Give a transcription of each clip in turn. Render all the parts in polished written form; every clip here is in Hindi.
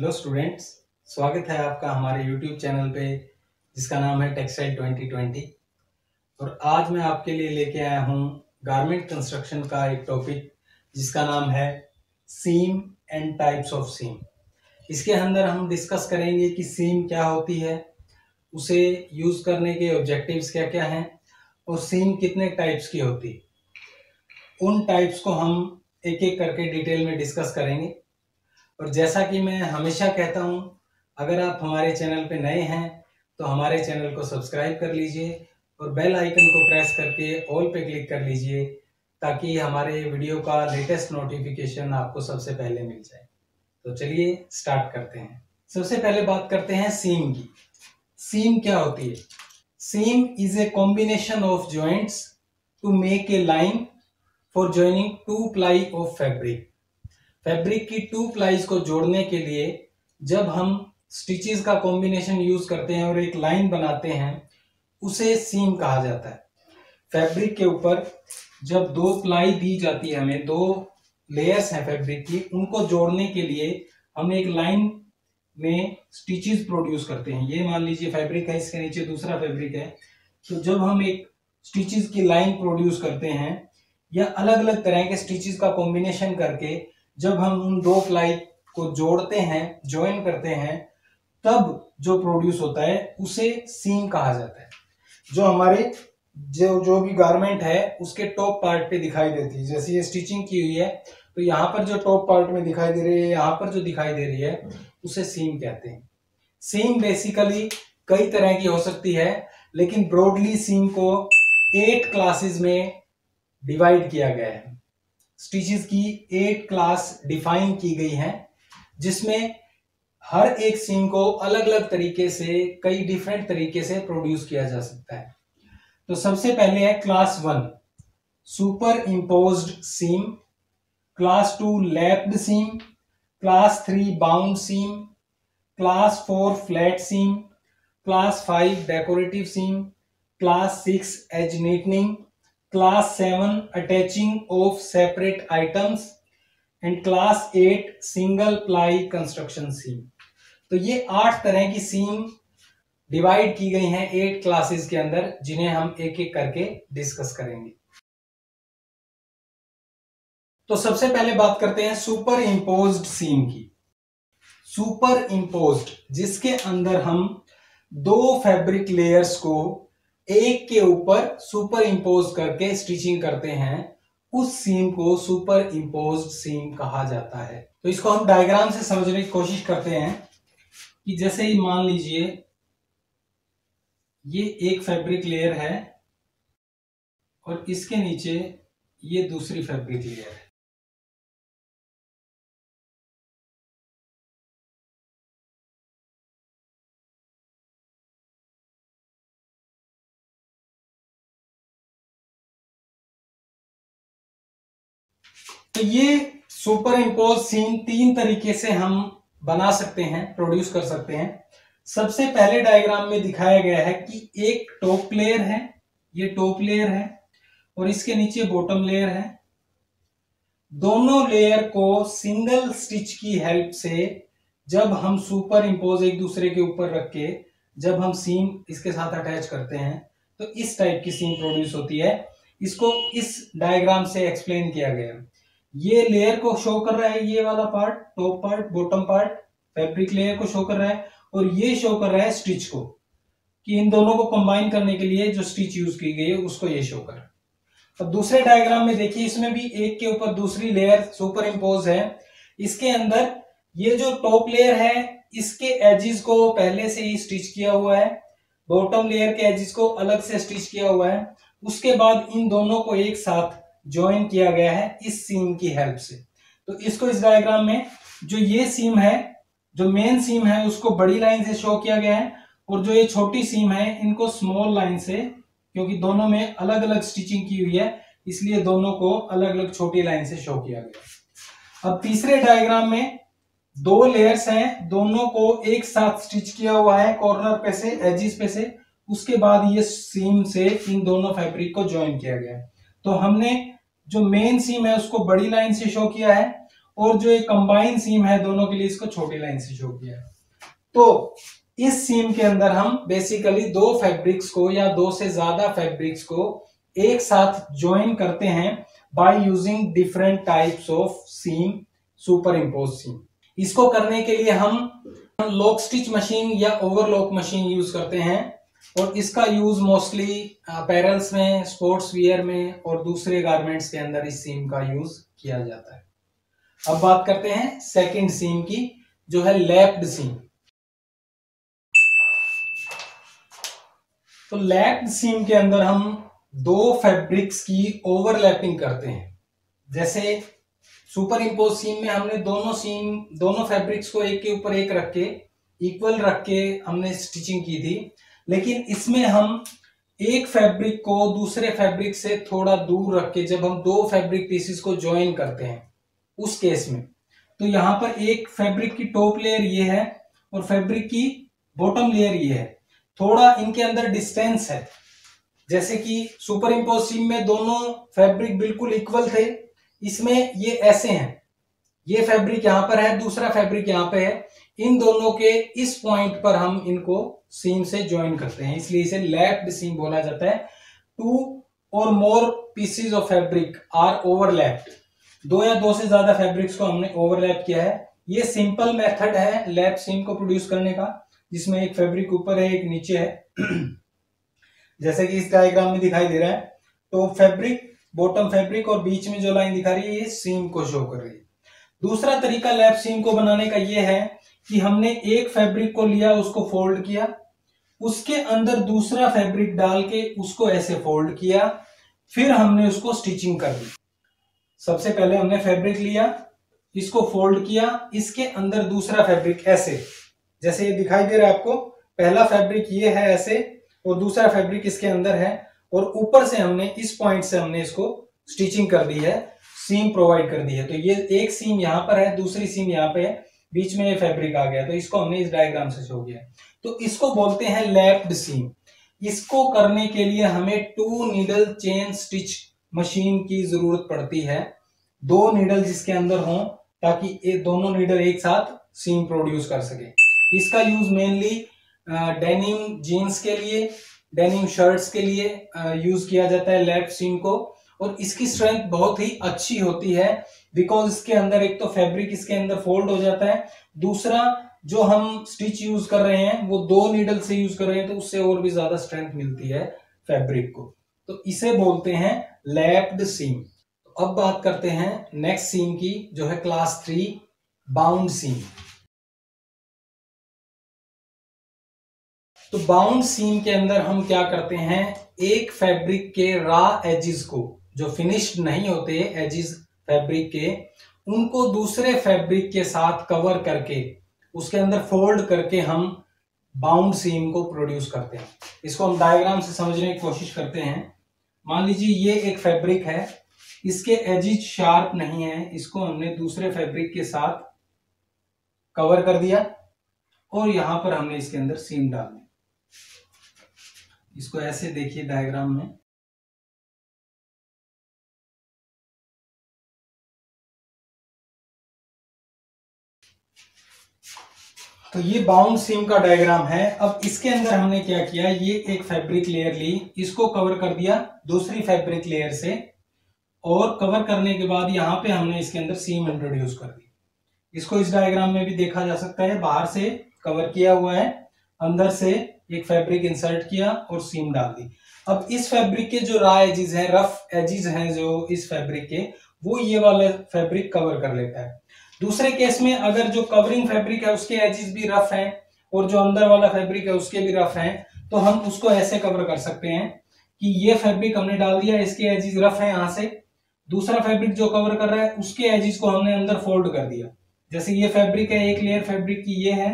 हेलो स्टूडेंट्स, स्वागत है आपका हमारे यूट्यूब चैनल पे जिसका नाम है टेक्सटाइल 2020। और आज मैं आपके लिए लेके आया हूँ गारमेंट कंस्ट्रक्शन का एक टॉपिक जिसका नाम है seam and types of seam. इसके अंदर हम डिस्कस करेंगे कि सीम क्या होती है, उसे यूज़ करने के ऑब्जेक्टिव्स क्या क्या हैं और सीम कितने टाइप्स की होती है। उन टाइप्स को हम एक एक करके डिटेल में डिस्कस करेंगे। और जैसा कि मैं हमेशा कहता हूं, अगर आप हमारे चैनल पे नए हैं तो हमारे चैनल को सब्सक्राइब कर लीजिए और बेल आइकन को प्रेस करके ऑल पे क्लिक कर लीजिए ताकि हमारे वीडियो का लेटेस्ट नोटिफिकेशन आपको सबसे पहले मिल जाए। तो चलिए स्टार्ट करते हैं। सबसे पहले बात करते हैं सीम की। सीम क्या होती है? Seam is a combination of joints to make a line for joining two ply of fabric. Fabric की टू प्लाईज को जोड़ने के लिए जब हम स्टिचेस का कॉम्बिनेशन यूज करते हैं और एक लाइन बनाते हैं, उसे सीम कहा जाता है। फैब्रिक के ऊपर जब दो प्लाई दी जाती है, हमें दो लेयर्स हैं फैब्रिक की, उनको जोड़ने के लिए हम एक लाइन में स्टिचेस प्रोड्यूस करते हैं। ये मान लीजिए फैब्रिक है, इसके नीचे दूसरा फैब्रिक है, तो जब हम एक स्टिचेस की लाइन प्रोड्यूस करते हैं या अलग अलग तरह के स्टिचेस का कॉम्बिनेशन करके जब हम उन दो प्लाई को जोड़ते हैं, ज्वाइन करते हैं, तब जो प्रोड्यूस होता है उसे सीम कहा जाता है। जो हमारे जो भी गारमेंट है उसके टॉप पार्ट पे दिखाई देती है। जैसे ये स्टिचिंग की हुई है तो यहाँ पर जो टॉप पार्ट में दिखाई दे रही है, यहाँ पर जो दिखाई दे रही है, उसे सीम कहते हैं। सीम बेसिकली कई तरह की हो सकती है, लेकिन ब्रॉडली सीम को 8 क्लासेस में डिवाइड किया गया है। स्टिचेस की 8 क्लास डिफाइन की गई हैं, जिसमें हर एक सीम को अलग अलग तरीके से, कई डिफरेंट तरीके से प्रोड्यूस किया जा सकता है। तो सबसे पहले है class 1 super imposed seam, class 2 lapped seam, class 3 bound seam, class 4 flat seam, class 5 decorative seam, class 6 edge neatening, class 7 attaching of separate items and class 8 single ply construction seam। तो ये 8 तरह की सीम डिवाइड की गई हैं 8 क्लासेस के अंदर, जिन्हें हम एक एक करके डिस्कस करेंगे। तो सबसे पहले बात करते हैं सुपर इम्पोज्ड सीम की। सुपर इम्पोज्ड जिसके अंदर हम दो फैब्रिक लेयर्स को एक के ऊपर सुपर इम्पोज करके स्टिचिंग करते हैं, उस सीम को सुपर इम्पोज सीम कहा जाता है। तो इसको हम डायग्राम से समझने की कोशिश करते हैं कि जैसे ही मान लीजिए ये एक फैब्रिक लेयर है और इसके नीचे ये दूसरी फैब्रिक लेयर है। तो ये सुपर इम्पोज सीम 3 तरीके से हम बना सकते हैं, प्रोड्यूस कर सकते हैं। सबसे पहले डायग्राम में दिखाया गया है कि एक टॉप लेयर है, ये टॉप लेयर है और इसके नीचे बॉटम लेयर है। दोनों लेयर को सिंगल स्टिच की हेल्प से जब हम सुपर इम्पोज एक दूसरे के ऊपर रख के जब हम सीम इसके साथ अटैच करते हैं तो इस टाइप की सीम प्रोड्यूस होती है। इसको इस डायग्राम से एक्सप्लेन किया गया है। ये लेयर को शो कर रहा है, ये वाला part, top part, bottom part fabric layer को शो कर रहा है और ये शो कर रहा है स्टिच को, कि इन दोनों को कंबाइन करने के लिए जो स्टिच यूज की गई है उसको ये शो कर रहा है। अब दूसरे डायग्राम में देखिए, इसमें भी एक के ऊपर दूसरी लेयर सुपर इम्पोज है। इसके अंदर ये जो टॉप लेयर है इसके एजिस को पहले से ही स्टिच किया हुआ है, बॉटम लेयर के एजिस को अलग से स्टिच किया हुआ है, उसके बाद इन दोनों को एक साथ ज्वाइन किया गया है इस सीम की हेल्प से। तो इसको इस डायग्राम में जो ये सीम है, जो मेन सीम है, उसको बड़ी लाइन से शो किया गया है और जो ये छोटी सीम है इनको स्मॉल लाइन से, क्योंकि दोनों में अलग अलग स्टिचिंग की हुई है इसलिए दोनों को अलग अलग छोटी लाइन से शो किया गया। अब तीसरे डायग्राम में दो लेयर्स हैं, दोनों को एक साथ स्टिच किया हुआ है कॉर्नर पे से, एजिस पे से, उसके बाद ये सीम से इन दोनों फैब्रिक को ज्वाइन किया गया है। तो हमने जो मेन सीम है उसको बड़ी लाइन से शो किया है और जो एक कंबाइन सीम है दोनों के लिए इसको छोटी लाइन से शो किया। तो इस सीम के अंदर हम बेसिकली दो फैब्रिक्स को या दो से ज्यादा फैब्रिक्स को एक साथ ज्वाइन करते हैं by using different types of seam, super impose seam. इसको करने के लिए हम लॉक स्टिच मशीन या ओवरलॉक मशीन यूज करते हैं और इसका यूज मोस्टली अपैरल्स में, स्पोर्ट्स वियर में और दूसरे गारमेंट्स के अंदर इस सीम का यूज किया जाता है। अब बात करते हैं सेकंड सीम की, जो है लैप्ड सीम। तो लैप्ड सीम के अंदर हम दो फैब्रिक्स की ओवरलैपिंग करते हैं। जैसे सुपर इम्पोज सीम में हमने दोनों फैब्रिक्स को एक के ऊपर एक रख के, इक्वल रख के हमने स्टिचिंग की थी, लेकिन इसमें हम एक फैब्रिक को दूसरे फैब्रिक से थोड़ा दूर रख के जब हम दो फैब्रिक पीसेस को ज्वाइन करते हैं उस केस में, तो यहाँ पर एक फैब्रिक की टॉप लेयर ये है और फैब्रिक की बॉटम लेयर ये है, थोड़ा इनके अंदर डिस्टेंस है। जैसे कि सुपर इम्पोज सीम में दोनों फैब्रिक बिल्कुल इक्वल थे, इसमें ये ऐसे हैं, ये फैब्रिक यहाँ पर है, दूसरा फैब्रिक यहाँ पे है, इन दोनों के इस पॉइंट पर हम इनको सीम से ज्वाइन करते हैं, इसलिए इसे लैप्ड सीम बोला जाता है। टू और more pieces of fabric are overlapped, दो या दो से ज्यादा फैब्रिक्स को हमने ओवरलैप किया है। ये सिंपल मेथड है लैप सीम को प्रोड्यूस करने का, जिसमें एक फैब्रिक ऊपर है एक नीचे है, जैसे कि इस डायग्राम में दिखाई दे रहा है। तो फैब्रिक, बॉटम फैब्रिक और बीच में जो लाइन दिखा रही है ये सीम को शो कर रही है। दूसरा तरीका लैप सीम को बनाने का ये है कि हमने एक फैब्रिक को लिया, उसको फोल्ड किया, उसके अंदर दूसरा फैब्रिक डाल के उसको ऐसे फोल्ड किया, फिर हमने उसको स्टिचिंग कर दी। सबसे पहले हमने फैब्रिक लिया, इसको फोल्ड किया, इसके अंदर दूसरा फैब्रिक ऐसे, जैसे ये दिखाई दे रहा है आपको, पहला फैब्रिक ये है ऐसे और दूसरा फैब्रिक इसके अंदर है, और ऊपर से हमने इस पॉइंट से हमने इसको स्टिचिंग कर दी है, सीम प्रोवाइड कर दी है। तो ये एक सीम यहाँ पर है, दूसरी सीम यहाँ पे है, बीच में ये फैब्रिक आ गया, तो इसको हमने इस डायग्राम से शो किया। तो इसको बोलते हैं लैप्ड सीम। इसको करने के लिए हमें 2 नीडल चेन स्टिच मशीन की जरूरत पड़ती है, 2 नीडल जिसके अंदर हों, ताकि ये दोनों नीडल एक साथ सीम प्रोड्यूस कर सके। इसका यूज मेनली डेनिम जीन्स के लिए, डेनिम शर्ट्स के लिए यूज किया जाता है लैप्ड सीम को, और इसकी स्ट्रेंथ बहुत ही अच्छी होती है, बिकॉज इसके अंदर एक तो फैब्रिक इसके अंदर फोल्ड हो जाता है, दूसरा जो हम स्टिच यूज कर रहे हैं वो 2 नीडल से यूज कर रहे हैं, तो उससे और भी ज्यादा स्ट्रेंथ मिलती है फैब्रिक को। तो इसे बोलते हैं लैप्ड सीम। तो अब बात करते हैं नेक्स्ट सीम की, जो है क्लास 3 बाउंड सीम। तो बाउंड सीम के अंदर हम क्या करते हैं, एक फैब्रिक के रॉ एजेस को, जो फिनिश्ड नहीं होते एजेस फैब्रिक के, उनको दूसरे फैब्रिक के साथ कवर करके उसके अंदर फोल्ड करके हम बाउंड सीम को प्रोड्यूस करते हैं। इसको हम डायग्राम से समझने की कोशिश करते हैं। मान लीजिए ये एक फैब्रिक है, इसके एजेस शार्प नहीं है, इसको हमने दूसरे फैब्रिक के साथ कवर कर दिया और यहां पर हमने इसके अंदर सीम डाल दी। इसको ऐसे देखिए डायग्राम में, तो ये बाउंड सीम का डायग्राम है। अब इसके अंदर हमने क्या किया, ये एक फैब्रिक लेयर ली, इसको कवर कर दिया दूसरी फैब्रिक लेयर से, और कवर करने के बाद यहाँ पे हमने इसके अंदर सीम इंट्रोड्यूस कर दी। इसको इस डायग्राम में भी देखा जा सकता है, बाहर से कवर किया हुआ है, अंदर से एक फैब्रिक इंसर्ट किया और सीम डाल दी। अब इस फैब्रिक के जो रॉ एजेस हैं, रफ एजेस हैं जो इस फैब्रिक के, वो ये वाला फैब्रिक कवर कर लेता है। दूसरे केस में अगर जो कवरिंग फैब्रिक है उसके एजेस भी रफ हैं और जो अंदर वाला फैब्रिक है उसके भी रफ हैं, तो हम उसको ऐसे कवर कर सकते हैं कि ये फैब्रिक हमने डाल दिया, इसके एजेस रफ हैं, यहाँ से दूसरा फैब्रिक जो कवर कर रहा है उसके एजेस को हमने अंदर फोल्ड कर दिया। जैसे ये फैब्रिक है, एक लेयर फैब्रिक की ये है,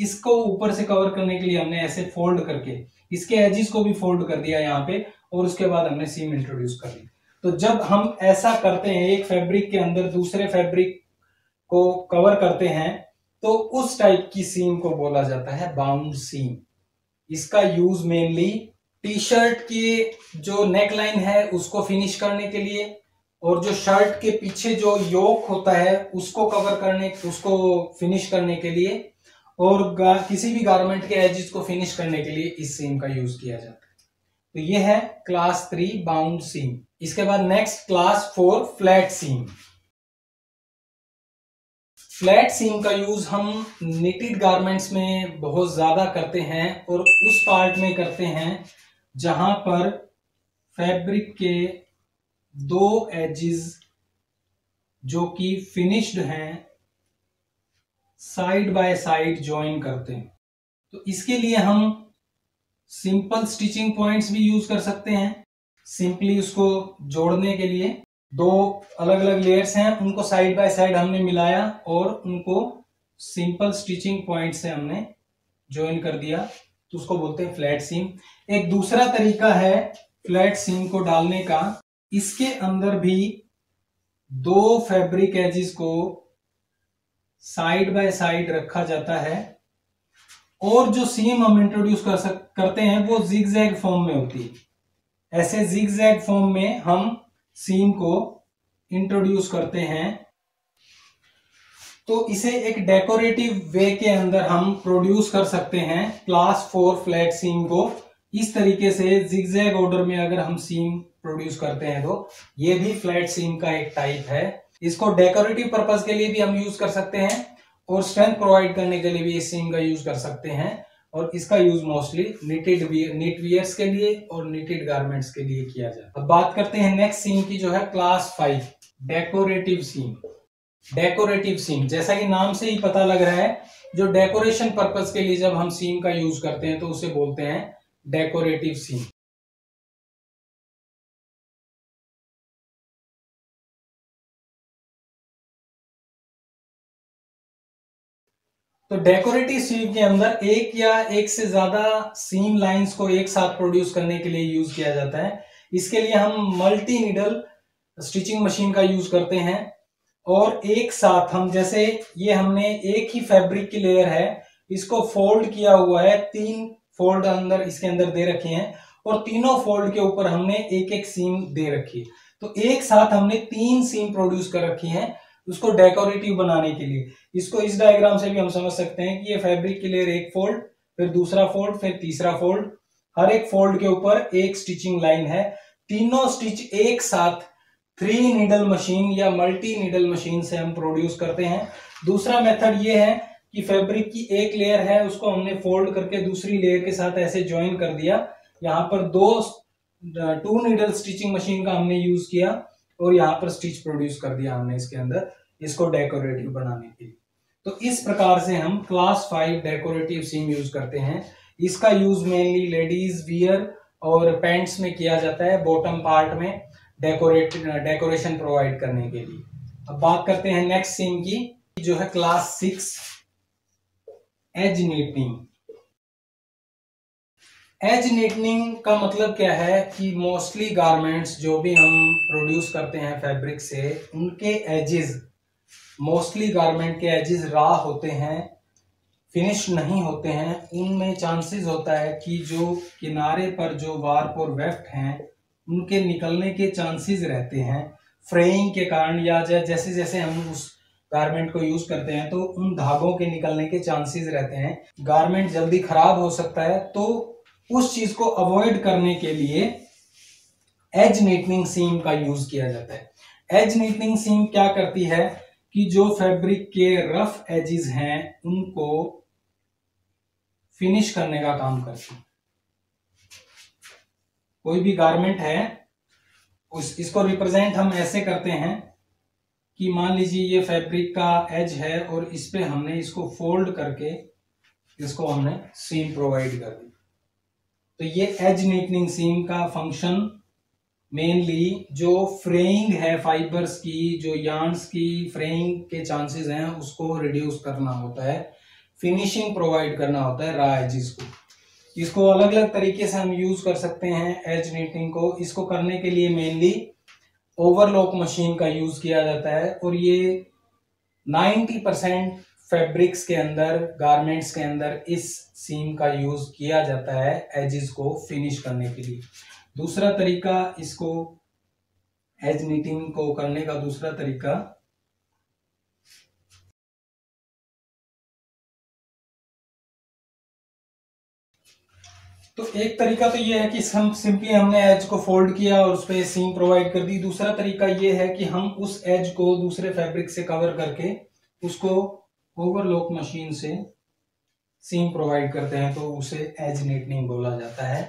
इसको ऊपर से कवर करने के लिए हमने ऐसे फोल्ड करके इसके एजेस को भी फोल्ड कर दिया यहाँ पे, और उसके बाद हमने सीम इंट्रोड्यूस कर दी। तो जब हम ऐसा करते हैं, एक फैब्रिक के अंदर दूसरे फैब्रिक को कवर करते हैं, तो उस टाइप की सीम को बोला जाता है बाउंड सीम। इसका यूज मेनली टी शर्ट की जो नेकलाइन है उसको फिनिश करने के लिए, और जो शर्ट के पीछे जो योक होता है उसको कवर करने, उसको फिनिश करने के लिए और किसी भी गारमेंट के एजेस को फिनिश करने के लिए इस सीम का यूज किया जाता है। तो ये है क्लास 3 बाउंड सीम। इसके बाद next class 4 flat seam. Flat seam का यूज हम निटेड गारमेंट्स में बहुत ज्यादा करते हैं और उस पार्ट में करते हैं जहां पर फैब्रिक के 2 एजेस जो कि फिनिश्ड हैं साइड बाय साइड ज्वाइन करते हैं। तो इसके लिए हम सिंपल स्टिचिंग पॉइंट्स भी यूज कर सकते हैं, सिंपली उसको जोड़ने के लिए। 2 अलग अलग लेयर्स हैं, उनको साइड बाय साइड हमने मिलाया और उनको सिंपल स्टिचिंग पॉइंट से हमने ज्वाइन कर दिया, तो उसको बोलते हैं फ्लैट सीम। एक दूसरा तरीका है फ्लैट सीम को डालने का, इसके अंदर भी 2 फैब्रिक एजेस को साइड बाय साइड रखा जाता है और जो सीम हम इंट्रोड्यूस करते हैं वो जिगजैग फॉर्म में होती है। ऐसे जिगजैग फॉर्म में हम सीम को इंट्रोड्यूस करते हैं, तो इसे एक डेकोरेटिव वे के अंदर हम प्रोड्यूस कर सकते हैं। क्लास 4 फ्लैट सीम को इस तरीके से जिगजैग ऑर्डर में अगर हम सीम प्रोड्यूस करते हैं तो ये भी फ्लैट सीम का एक टाइप है। इसको डेकोरेटिव पर्पज के लिए भी हम यूज कर सकते हैं और स्ट्रेंथ प्रोवाइड करने के लिए भी इस सीम का यूज कर सकते हैं, और इसका यूज मोस्टली निट वियर्स के लिए और निटेड गारमेंट्स के लिए किया जाता है। अब बात करते हैं नेक्स्ट सीम की, जो है class 5 decorative seam. Decorative seam जैसा कि नाम से ही पता लग रहा है, जो डेकोरेशन पर्पज के लिए जब हम सीम का यूज करते हैं तो उसे बोलते हैं डेकोरेटिव सीम। तो डेकोरेटिव सीम के अंदर एक या एक से ज्यादा सीम लाइंस को एक साथ प्रोड्यूस करने के लिए यूज किया जाता है। इसके लिए हम मल्टी नीडल स्टिचिंग मशीन का यूज करते हैं और एक साथ हम, जैसे ये हमने एक ही फैब्रिक की लेयर है, इसको फोल्ड किया हुआ है, 3 फोल्ड अंदर इसके अंदर दे रखे हैं और तीनों फोल्ड के ऊपर हमने एक एक सीम दे रखी है। तो एक साथ हमने 3 सीम प्रोड्यूस कर रखी है उसको डेकोरेटिव बनाने के लिए। इसको इस डायग्राम से भी हम समझ सकते हैं कि ये फैब्रिक के लिए एक फोल्ड, फिर दूसरा फोल्ड, फिर तीसरा फोल्ड, हर एक फोल्ड के ऊपर एक स्टिचिंग लाइन है। तीनों स्टिच एक साथ 3 नीडल मशीन या मल्टी नीडल मशीन से हम प्रोड्यूस करते हैं। दूसरा मेथड ये है कि फैब्रिक की एक लेयर है, उसको हमने फोल्ड करके दूसरी लेयर के साथ ऐसे ज्वाइन कर दिया। यहाँ पर 2 नीडल स्टिचिंग मशीन का हमने यूज किया और यहाँ पर स्टिच प्रोड्यूस कर दिया हमने इसके अंदर, इसको डेकोरेटिव बनाने के लिए। तो इस प्रकार से हम क्लास 5 डेकोरेटिव सीम यूज करते हैं। इसका यूज मेनली लेडीज वियर और पैंट्स में किया जाता है, बॉटम पार्ट में डेकोरेशन प्रोवाइड करने के लिए। अब बात करते हैं नेक्स्ट सीम की, जो है class 6 edge neatening. Edge neatening का मतलब क्या है कि मोस्टली गारमेंट्स जो भी हम प्रोड्यूस करते हैं फैब्रिक से, उनके एजेस, मोस्टली गारमेंट के एजेस रॉ होते हैं, फिनिश नहीं होते हैं। उनमें चांसेस होता है कि जो किनारे पर जो वार्प और वेफ्ट हैं उनके निकलने के चांसेस रहते हैं फ्रेइंग के कारण, या जैसे जैसे हम उस गारमेंट को यूज करते हैं तो उन धागों के निकलने के चांसेस रहते हैं। गारमेंट जल्दी खराब हो सकता है, तो उस चीज को अवॉइड करने के लिए एज नीटनिंग सीम का यूज किया जाता है। एज नीटनिंग सीम क्या करती है कि जो फैब्रिक के रफ एजेस हैं उनको फिनिश करने का काम करती है। कोई भी गारमेंट है इसको रिप्रेजेंट हम ऐसे करते हैं कि मान लीजिए ये फैब्रिक का एज है और इस पे हमने इसको फोल्ड करके इसको हमने सीम प्रोवाइड कर दी। तो ये एज नीटनिंग सीम का फंक्शन मेनली जो फ्रेइंग है फाइबर्स की, जो यार्न्स की फ्रेइंग के चांसेस हैं उसको रिड्यूस करना होता है, फिनिशिंग प्रोवाइड करना होता है रॉ एजेस को। इसको अलग अलग तरीके से हम यूज कर सकते हैं एज नीटनिंग को। इसको करने के लिए मेनली ओवरलॉक मशीन का यूज किया जाता है और ये 90% फैब्रिक्स के अंदर, गारमेंट्स के अंदर इस सीम का यूज किया जाता है एजेस को फिनिश करने के लिए। दूसरा तरीका इसको एज नीटिंग को करने का दूसरा तरीका तो एक तरीका तो ये है कि हम सिंपली हमने एज को फोल्ड किया और उस पर सीम प्रोवाइड कर दी। दूसरा तरीका ये है कि हम उस एज को दूसरे फैब्रिक से कवर करके उसको ओवरलॉक मशीन से सीम प्रोवाइड करते हैं, तो उसे एज नीटनिंग बोला जाता है।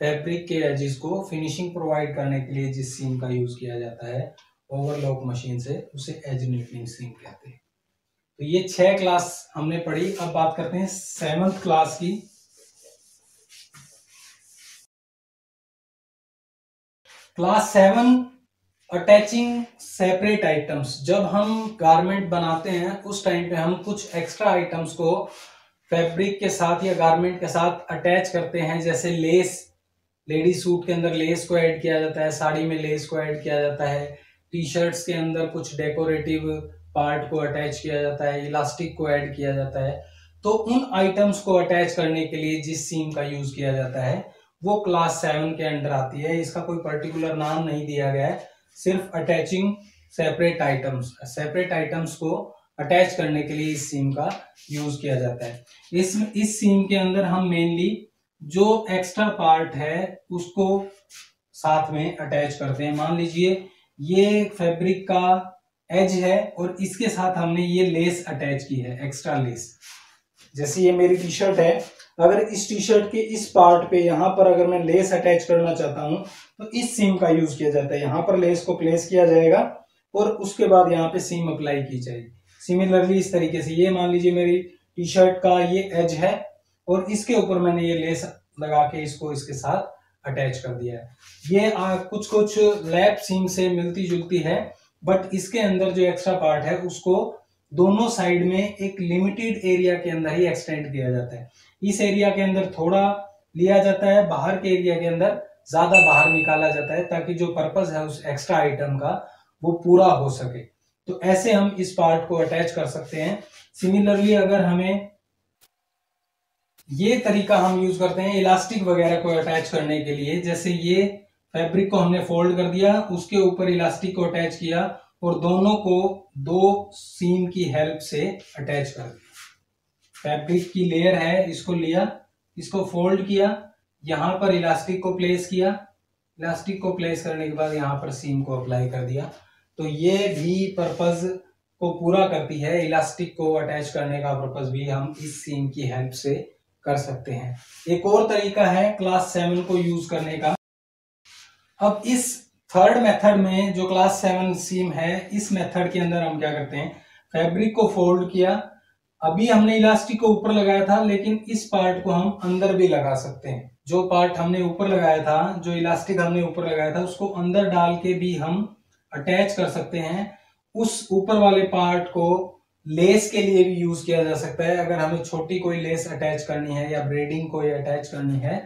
फैब्रिक के एजेस को फिनिशिंग प्रोवाइड करने के लिए जिस सीम का यूज किया जाता है ओवरलॉक मशीन से, उसे एज नीटनिंग सीम कहते हैं। तो ये 6 क्लास हमने पढ़ी। अब बात करते हैं 7th क्लास की। Class 7 attaching separate items. जब हम गारमेंट बनाते हैं उस टाइम पे हम कुछ एक्स्ट्रा आइटम्स को फैब्रिक के साथ या गारमेंट के साथ अटैच करते हैं, जैसे लेस, लेडी सूट के अंदर लेस को ऐड किया जाता है, साड़ी में लेस को ऐड किया जाता है, टी शर्ट्स के अंदर कुछ डेकोरेटिव पार्ट को अटैच किया जाता है, इलास्टिक को ऐड किया जाता है। तो उन आइटम्स को अटैच करने के लिए जिस सीम का यूज किया जाता है वो क्लास 7 के अंडर आती है। इसका कोई पर्टिकुलर नाम नहीं दिया गया है, सिर्फ अटैचिंग सेपरेट आइटम्स को अटैच करने के लिए इस सीम का यूज किया जाता है। इस सीम के अंदर हम मेनली जो एक्स्ट्रा पार्ट है उसको साथ में अटैच करते हैं। मान लीजिए ये फैब्रिक का एज है और इसके साथ हमने ये लेस अटैच की है, एक्स्ट्रा लेस। जैसे ये मेरी टी शर्ट है, अगर इस टी शर्ट के इस पार्ट पे यहाँ पर अगर मैं लेस अटैच करना चाहता हूँ तो इस सीम का यूज किया जाता है। यहाँ पर लेस को प्लेस किया जाएगा और उसके बाद यहाँ पे सीम अप्लाई की जाएगी। सिमिलरली इस तरीके से ये मान लीजिए मेरी टी शर्ट का ये एज है और इसके ऊपर मैंने ये लेस लगा के इसको इसके साथ अटैच कर दिया है। ये कुछ कुछ लैप सीम से मिलती जुलती है, बट इसके अंदर जो एक्स्ट्रा पार्ट है उसको दोनों साइड में एक लिमिटेड एरिया के अंदर ही एक्सटेंड किया जाता है। इस एरिया के अंदर थोड़ा लिया जाता है, बाहर के एरिया के अंदर ज्यादा बाहर निकाला जाता है, ताकि जो पर्पस है उस एक्स्ट्रा आइटम का वो पूरा हो सके। तो ऐसे हम इस पार्ट को अटैच कर सकते हैं। सिमिलरली अगर हमें ये तरीका हम यूज करते हैं इलास्टिक वगैरह को अटैच करने के लिए, जैसे ये फैब्रिक को हमने फोल्ड कर दिया, उसके ऊपर इलास्टिक को अटैच किया और दोनों को दो सीम की हेल्प से अटैच कर दिया। फैब्रिक की लेयर है, इसको लिया, इसको फोल्ड किया, यहाँ पर इलास्टिक को प्लेस किया, इलास्टिक को प्लेस करने के बाद यहाँ पर सीम को अप्लाई कर दिया। तो ये भी पर्पस को पूरा करती है। इलास्टिक को अटैच करने का पर्पस भी हम इस सीम की हेल्प से कर सकते हैं। एक और तरीका है क्लास 7 को यूज करने का। अब इस 3rd मेथड में जो क्लास 7 सीम है, इस मेथड के अंदर हम क्या करते हैं, फैब्रिक को फोल्ड किया, अभी हमने इलास्टिक को ऊपर लगाया था लेकिन इस पार्ट को हम अंदर भी लगा सकते हैं। जो पार्ट हमने ऊपर लगाया था, जो इलास्टिक हमने ऊपर लगाया था, उसको अंदर डाल के भी हम अटैच कर सकते हैं। उस ऊपर वाले पार्ट को लेस के लिए भी यूज किया जा सकता है। अगर हमें छोटी कोई लेस अटैच करनी है या ब्रेडिंग कोई अटैच करनी है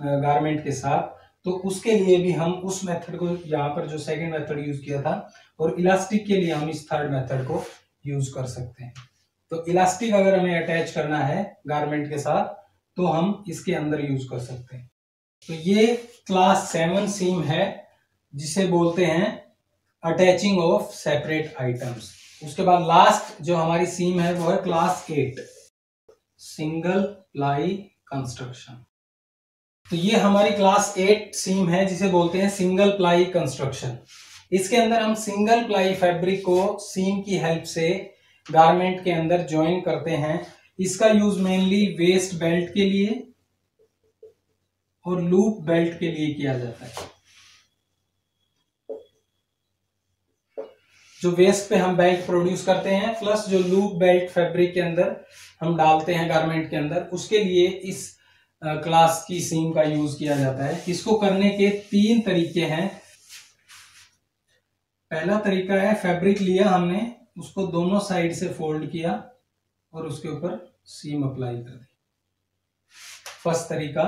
गारमेंट के साथ, तो उसके लिए भी हम उस मेथड को, यहाँ पर जो 2nd मेथड यूज किया था, और इलास्टिक के लिए हम इस 3rd मेथड को यूज कर सकते हैं। तो इलास्टिक अगर हमें अटैच करना है गारमेंट के साथ तो हम इसके अंदर यूज कर सकते हैं। तो ये क्लास 7 सीम है, जिसे बोलते हैं अटैचिंग ऑफ सेपरेट आइटम्स। उसके बाद लास्ट जो हमारी सीम है वो है क्लास 8 सिंगल प्लाई कंस्ट्रक्शन। तो ये हमारी क्लास 8 सीम है, जिसे बोलते हैं सिंगल प्लाई कंस्ट्रक्शन। इसके अंदर हम सिंगल प्लाई फैब्रिक को सीम की हेल्प से गारमेंट के अंदर ज्वाइन करते हैं। इसका यूज मेनली वेस्ट बेल्ट के लिए और लूप बेल्ट के लिए किया जाता है। जो वेस्ट पे हम बेल्ट प्रोड्यूस करते हैं प्लस जो लूप बेल्ट फैब्रिक के अंदर हम डालते हैं गारमेंट के अंदर, उसके लिए इस क्लास की सीम का यूज किया जाता है। इसको करने के 3 तरीके हैं। पहला तरीका है फैब्रिक लिया हमने, उसको दोनों साइड से फोल्ड किया और उसके ऊपर सीम अप्लाई कर दी। फर्स्ट तरीका,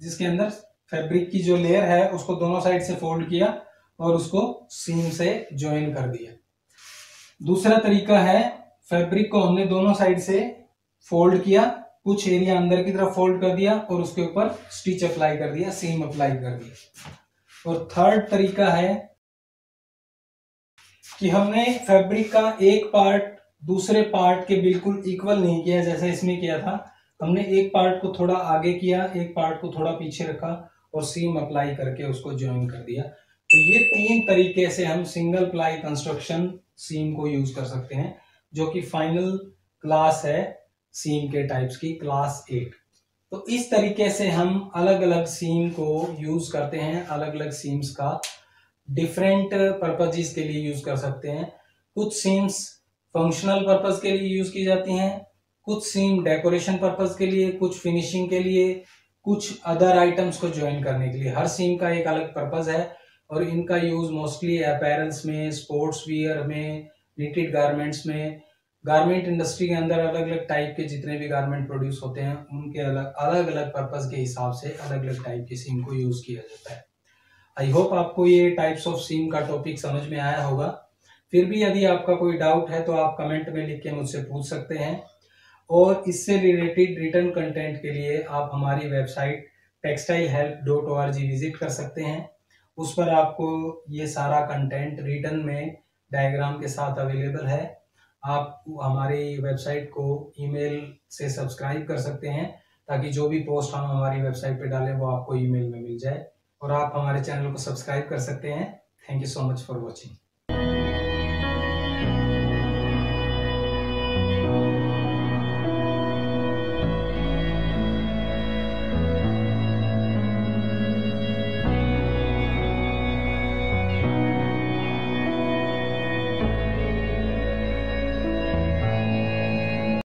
जिसके अंदर फैब्रिक की जो लेयर है उसको दोनों साइड से फोल्ड किया और उसको सीम से ज्वाइन कर दिया। दूसरा तरीका है फैब्रिक को हमने दोनों साइड से फोल्ड किया, कुछ एरिया अंदर की तरफ फोल्ड कर दिया और उसके ऊपर स्टिच अप्लाई कर दिया, सीम अप्लाई कर दिया। और 3rd तरीका है कि हमने फैब्रिक का एक पार्ट दूसरे पार्ट के बिल्कुल इक्वल नहीं किया जैसा इसमें किया था। हमने एक पार्ट को थोड़ा आगे किया, एक पार्ट को थोड़ा पीछे रखा और सीम अप्लाई करके उसको ज्वाइन कर दिया। तो ये तीन तरीके से हम सिंगल प्लाई कंस्ट्रक्शन सीम को यूज कर सकते हैं, जो कि फाइनल क्लास है सीम के टाइप्स की, क्लास 8। तो इस तरीके से हम अलग अलग सीम को यूज करते हैं, अलग अलग सीम्स का डिफरेंट पर्पजेस के लिए यूज कर सकते हैं। कुछ सीम्स फंक्शनल पर्पज के लिए यूज की जाती हैं, कुछ सीम डेकोरेशन पर्पज के लिए, कुछ फिनिशिंग के लिए, कुछ अदर आइटम्स को ज्वाइन करने के लिए। हर सीम का एक अलग पर्पज है और इनका यूज मोस्टली अपैरल्स में, स्पोर्ट्स वियर में, निटेड गारमेंट्स में, गारमेंट इंडस्ट्री के अंदर अलग अलग टाइप के जितने भी गारमेंट प्रोड्यूस होते हैं उनके अलग अलग पर्पस के हिसाब से अलग अलग टाइप के सीम को यूज किया जाता है। आई होप आपको ये टाइप्स ऑफ सीम का टॉपिक समझ में आया होगा। फिर भी यदि आपका कोई डाउट है तो आप कमेंट में लिख के मुझसे पूछ सकते हैं, और इससे रिलेटेड रिटर्न कंटेंट के लिए आप हमारी वेबसाइट textile help.org विजिट कर सकते हैं। उस पर आपको ये सारा कंटेंट रिटर्न में डायग्राम के साथ अवेलेबल है। आप हमारी वेबसाइट को ईमेल से सब्सक्राइब कर सकते हैं ताकि जो भी पोस्ट हम हमारी वेबसाइट पे डालें वो आपको ईमेल में मिल जाए, और आप हमारे चैनल को सब्सक्राइब कर सकते हैं। Thank you so much for watching.